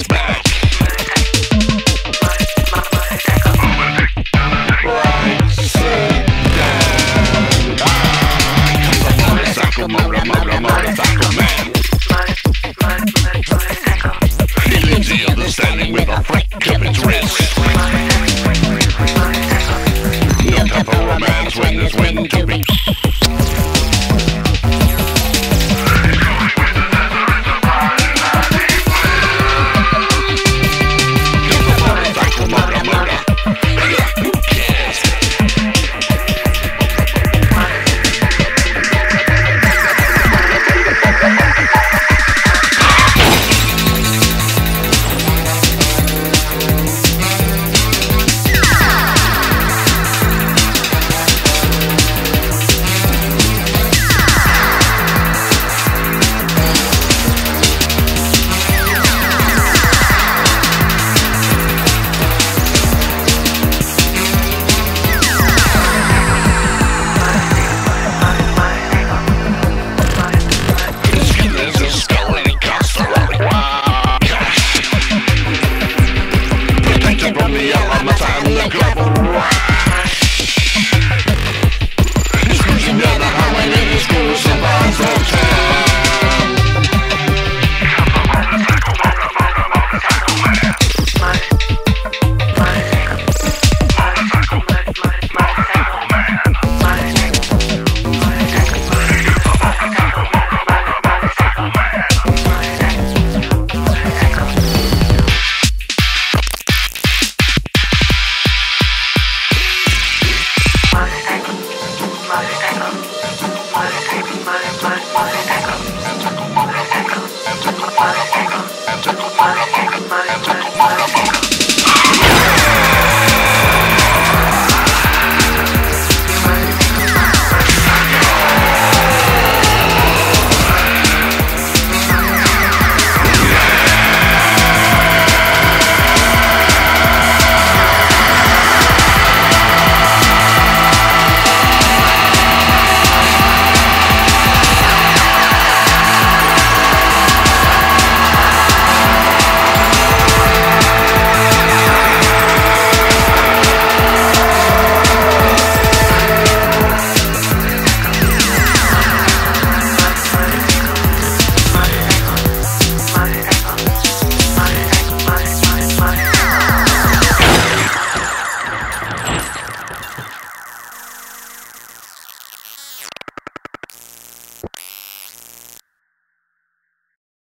It's back. Standing with a flick of its wrist. No time for romance when there's wind to be. Take